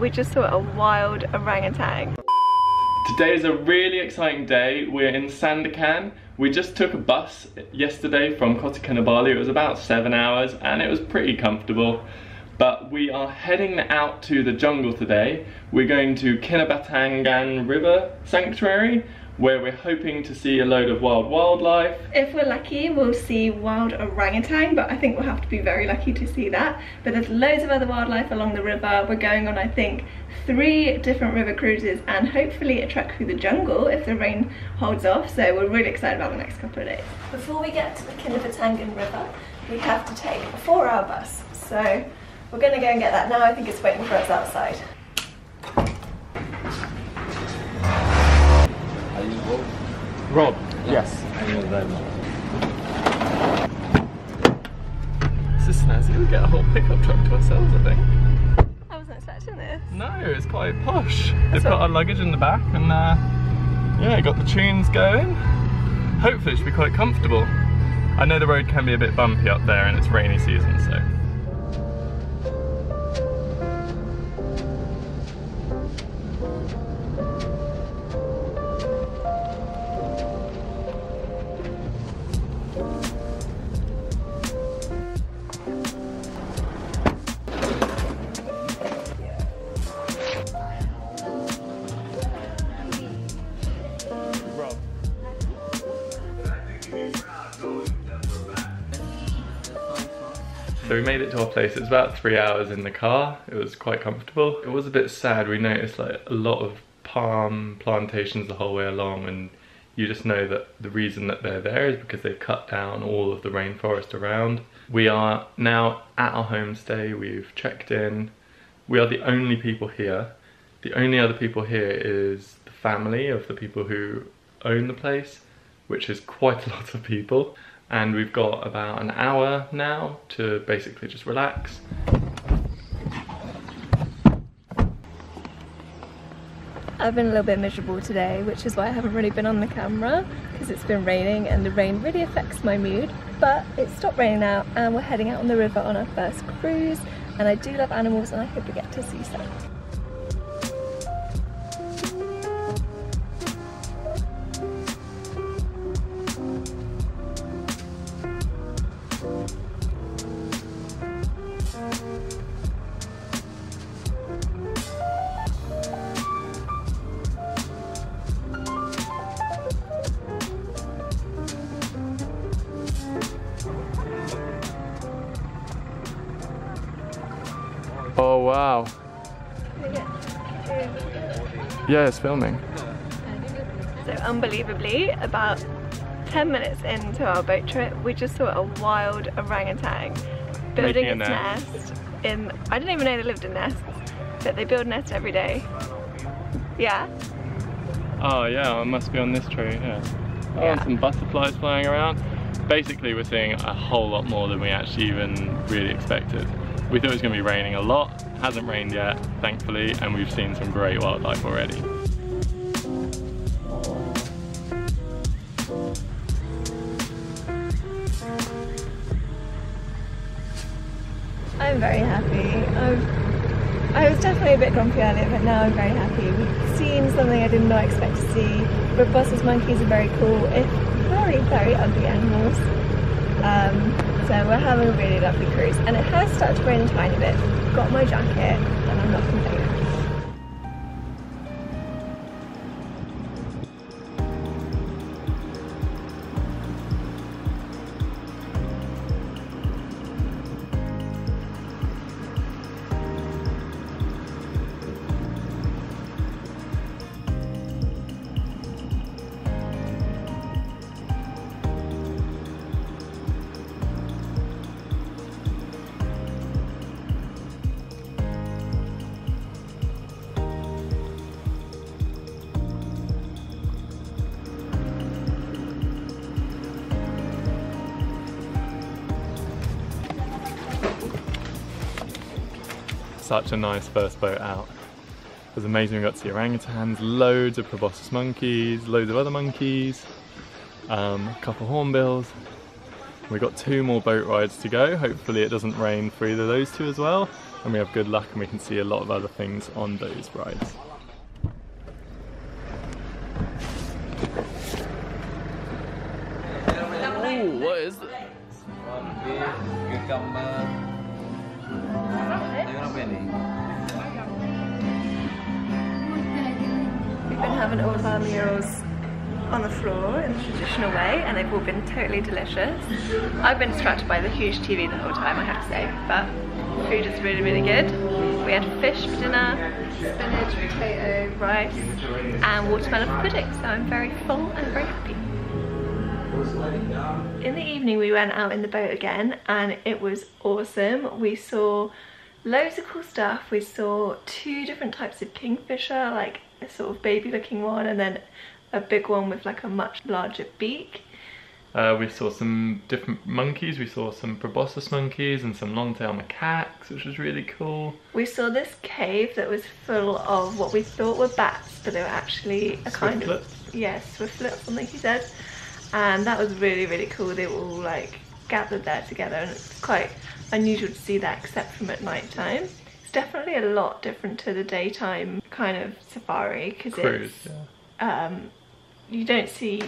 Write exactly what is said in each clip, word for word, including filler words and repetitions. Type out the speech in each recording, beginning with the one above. We just saw a wild orangutan. Today is a really exciting day. We're in Sandakan. We just took a bus yesterday from Kota Kinabalu. It was about seven hours and it was pretty comfortable. But we are heading out to the jungle today. We're going to Kinabatangan River Sanctuary, where we're hoping to see a load of wild wildlife. If we're lucky, we'll see wild orangutan, but I think we'll have to be very lucky to see that. But there's loads of other wildlife along the river. We're going on, I think, three different river cruises and hopefully a trek through the jungle if the rain holds off. So we're really excited about the next couple of days. Before we get to the Kinabatangan River, we have to take a four hour bus. So we're gonna go and get that now. I think it's waiting for us outside. Are you Rob? Rob, no. Yes. I know that one. This is snazzy. We get a whole pickup truck to ourselves, I think. I wasn't expecting this. No, it's quite posh. They've got our luggage in the back and uh, yeah, got the tunes going. Hopefully it should be quite comfortable. I know the road can be a bit bumpy up there and it's rainy season, so. So we made it to our place. It was about three hours in the car. It was quite comfortable. It was a bit sad. We noticed like a lot of palm plantations the whole way along, and you just know that the reason that they're there is because they've cut down all of the rainforest around. We are now at our homestay. We've checked in. We are the only people here. The only other people here is the family of the people who own the place, which is quite a lot of people. And we've got about an hour now to basically just relax. I've been a little bit miserable today, which is why I haven't really been on the camera, because it's been raining and the rain really affects my mood. But it stopped raining now and we're heading out on the river on our first cruise, and I do love animals and I hope we get to see some. Oh wow. Yeah, it's filming. So unbelievably, about ten minutes into our boat trip, we just saw a wild orangutan building its nest. nest in, I didn't even know they lived in nests, but they build nests every day. Yeah. Oh yeah, it must be on this tree, yeah. Oh, yeah. And some butterflies flying around. Basically we're seeing a whole lot more than we actually even really expected. We thought it was going to be raining a lot. It hasn't rained yet, thankfully, and we've seen some great wildlife already. I'm very happy. I've, I was definitely a bit grumpy earlier, but now I'm very happy. We've seen something I did not expect to see. Proboscis monkeys are very cool. It's very, very ugly animals. Um, So we're having a really lovely cruise, and it has started to rain a tiny bit. I've got my jacket and I'm not complaining. Such a nice first boat out. It was amazing. We got to see orangutans, loads of proboscis monkeys, loads of other monkeys, um, a couple hornbills. We've got two more boat rides to go. Hopefully it doesn't rain for either of those two as well. and we have good luck and we can see a lot of other things on those rides. Oh, what is this? We've been having all of our meals on the floor in the traditional way, and they've all been totally delicious. I've been distracted by the huge T V the whole time, I have to say, but food is really, really good. We had fish for dinner, spinach, potato, rice, and watermelon pudding, so I'm very full and very happy. In the evening we went out in the boat again, and it was awesome. We saw loads of cool stuff. We saw two different types of kingfisher, like a sort of baby looking one and then a big one with like a much larger beak. Uh, we saw some different monkeys. We saw some proboscis monkeys and some long tailed macaques, which was really cool. We saw this cave that was full of what we thought were bats, but they were actually a kind of... yeah, swiftlets, something he said. And that was really, really cool. They were all like gathered there together, and it's quite unusual to see that except from at night time. It's definitely a lot different to the daytime kind of safari, because it's... yeah. um, you don't see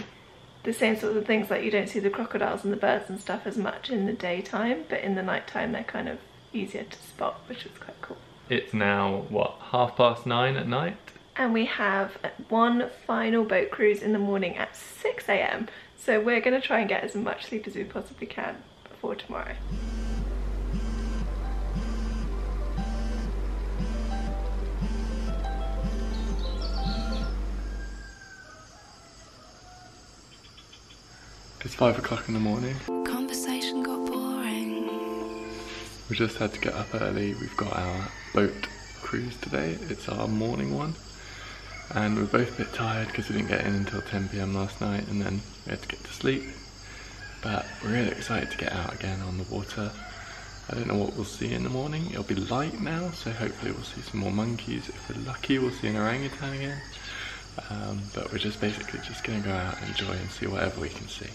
the same sorts of things, like you don't see the crocodiles and the birds and stuff as much in the daytime, but in the nighttime they're kind of easier to spot, which was quite cool. It's now, what, half past nine at night? And we have one final boat cruise in the morning at six A M So we're going to try and get as much sleep as we possibly can before tomorrow. It's five o'clock in the morning. Conversation got boring. We just had to get up early. We've got our boat cruise today. It's our morning one. And we're both a bit tired because we didn't get in until ten P M last night, and then we had to get to sleep. But we're really excited to get out again on the water. I don't know what we'll see in the morning. It'll be light now, so hopefully we'll see some more monkeys. If we're lucky, we'll see an orangutan again. Um, but we're just basically just going to go out and enjoy and see whatever we can see.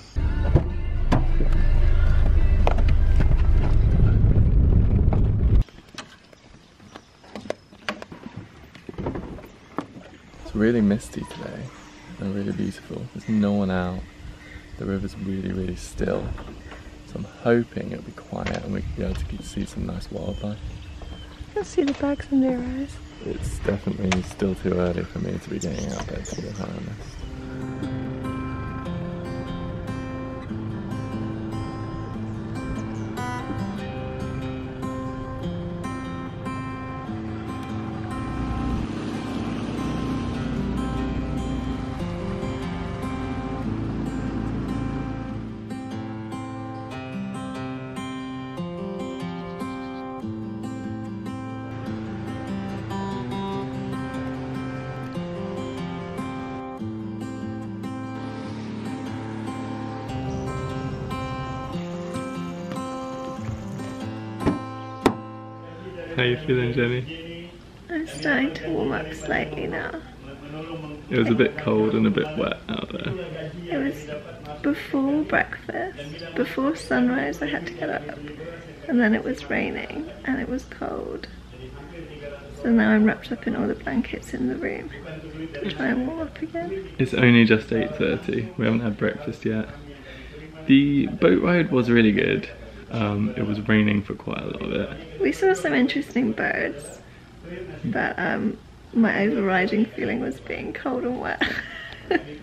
Really misty today and really beautiful. There's no one out. The river's really, really still. So I'm hoping it'll be quiet and we can be able to see some nice wildlife. You'll see the bugs in their eyes. It's definitely still too early for me to be getting out there to the harness. How are you feeling, Jenny? I'm starting to warm up slightly now. It was a bit cold and a bit wet out there. It was before breakfast, before sunrise I had to get up, and then it was raining and it was cold. So now I'm wrapped up in all the blankets in the room to try and warm up again. It's only just eight thirty, we haven't had breakfast yet. The boat ride was really good. Um, it was raining for quite a lot of it. We saw some interesting birds, but um, my overriding feeling was being cold and wet,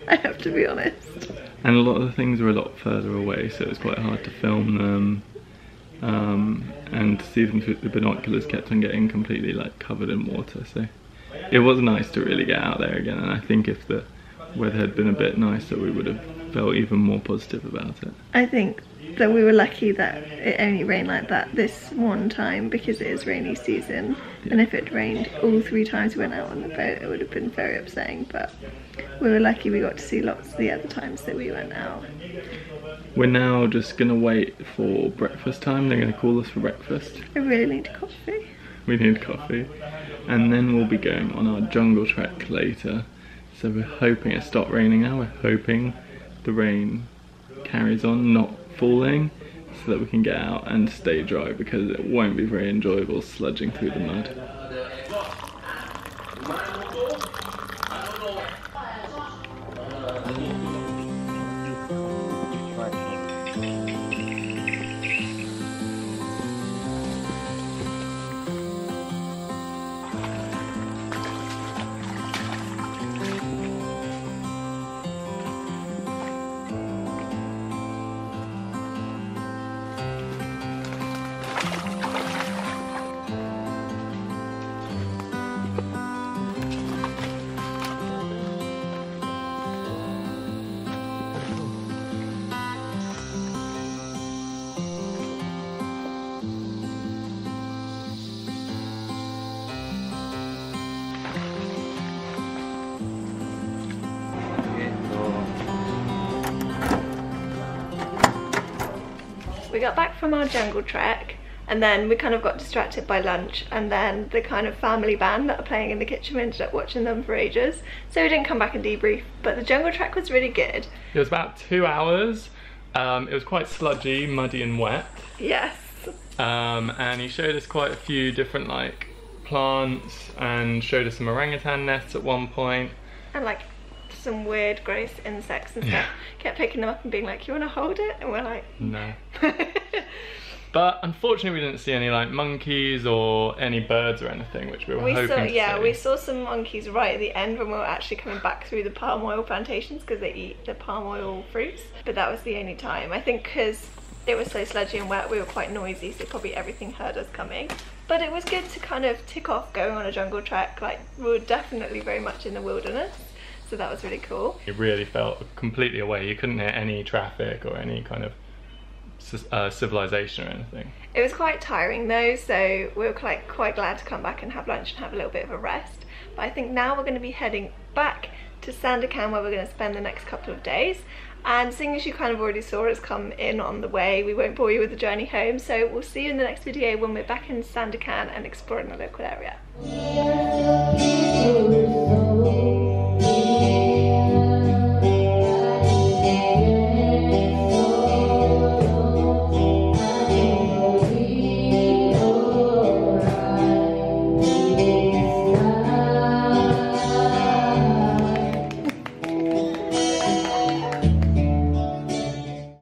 I have to be honest. And a lot of the things were a lot further away, so it was quite hard to film them, um, and to see them through the binoculars kept on getting completely like covered in water, so it was nice to really get out there again, and I think if the weather had been a bit nicer we would have felt even more positive about it. I think that we were lucky that it only rained like that this one time, because it is rainy season, yeah. And if it rained all three times we went out on the boat it would have been very upsetting, but we were lucky we got to see lots the other times that we went out. We're now just gonna wait for breakfast time. They're gonna call us for breakfast. I really need coffee. We need coffee, and then we'll be going on our jungle trek later, so we're hoping it stopped raining now. We're hoping the rain carries on not falling, so that we can get out and stay dry, because it won't be very enjoyable sludging through the mud. We got back from our jungle trek and then we kind of got distracted by lunch, and then the kind of family band that are playing in the kitchen, we ended up watching them for ages, so we didn't come back and debrief. But the jungle trek was really good. It was about two hours. Um, it was quite sludgy, muddy and wet. Yes. Um, and he showed us quite a few different like plants and showed us some orangutan nests at one point. And like some weird gross insects and stuff. Yeah. Kept picking them up and being like, you want to hold it? And we're like, no. But unfortunately we didn't see any like monkeys or any birds or anything, which we were we hoping saw, to yeah see. We saw some monkeys right at the end when we were actually coming back through the palm oil plantations, because they eat the palm oil fruits, but that was the only time. I think because it was so sludgy and wet we were quite noisy, so probably everything heard us coming. But it was good to kind of tick off going on a jungle trek, like we were definitely very much in the wilderness. So that was really cool. It really felt completely away. You couldn't hear any traffic or any kind of uh, civilization or anything. It was quite tiring though, so we were quite, quite glad to come back and have lunch and have a little bit of a rest. But I think now we're going to be heading back to Sandakan, where we're going to spend the next couple of days. And seeing as you kind of already saw us come in on the way, we won't bore you with the journey home. So we'll see you in the next video when we're back in Sandakan and exploring the local area.